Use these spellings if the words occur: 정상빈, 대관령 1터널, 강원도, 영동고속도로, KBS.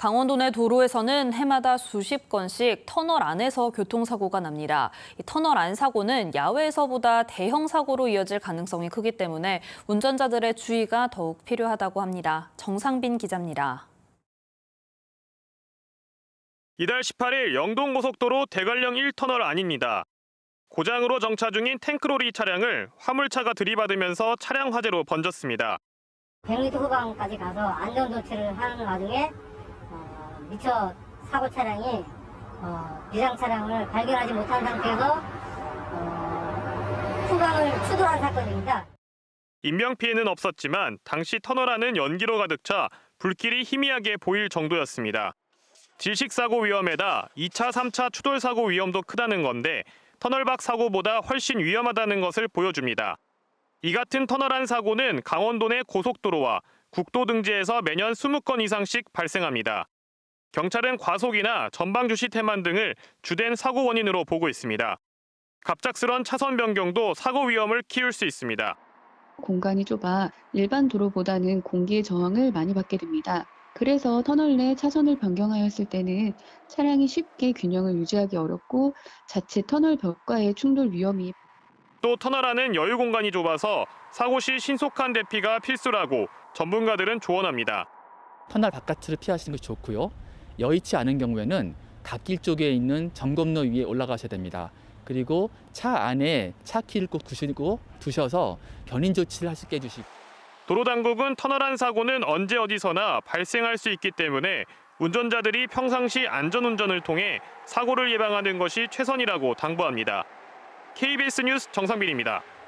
강원도 내 도로에서는 해마다 수십 건씩 터널 안에서 교통사고가 납니다. 이 터널 안 사고는 야외에서보다 대형 사고로 이어질 가능성이 크기 때문에 운전자들의 주의가 더욱 필요하다고 합니다. 정상빈 기자입니다. 이달 18일 영동고속도로 대관령 1터널 안입니다. 고장으로 정차 중인 탱크로리 차량을 화물차가 들이받으면서 차량 화재로 번졌습니다. 100m 후방까지 가서 안전조치를 하는 와중에 미처 사고 차량이 비상 차량을 발견하지 못한 상태에서 후방을 추돌한 사건입니다. 인명피해는 없었지만 당시 터널 안은 연기로 가득 차 불길이 희미하게 보일 정도였습니다. 질식사고 위험에다 2차, 3차 추돌사고 위험도 크다는 건데 터널 밖 사고보다 훨씬 위험하다는 것을 보여줍니다. 이 같은 터널 안 사고는 강원도 내 고속도로와 국도 등지에서 매년 20건 이상씩 발생합니다. 경찰은 과속이나 전방주시 태만 등을 주된 사고 원인으로 보고 있습니다. 갑작스런 차선 변경도 사고 위험을 키울 수 있습니다. 공간이 좁아 일반 도로보다는 공기의 저항을 많이 받게 됩니다. 그래서 터널 내 차선을 변경하였을 때는 차량이 쉽게 균형을 유지하기 어렵고 자칫 터널 벽과의 충돌 위험이. 또 터널 안은 여유 공간이 좁아서 사고 시 신속한 대피가 필수라고 전문가들은 조언합니다. 터널 바깥을 피하시는 것이 좋고요. 여의치 않은 경우에는 갓길 쪽에 있는 점검로 위에 올라가셔야 됩니다. 그리고 차 안에 차 키를 꼭 두셔서 견인 조치를 하시게 해주시고. 도로당국은 터널 안 사고는 언제 어디서나 발생할 수 있기 때문에 운전자들이 평상시 안전운전을 통해 사고를 예방하는 것이 최선이라고 당부합니다. KBS 뉴스 정상빈입니다.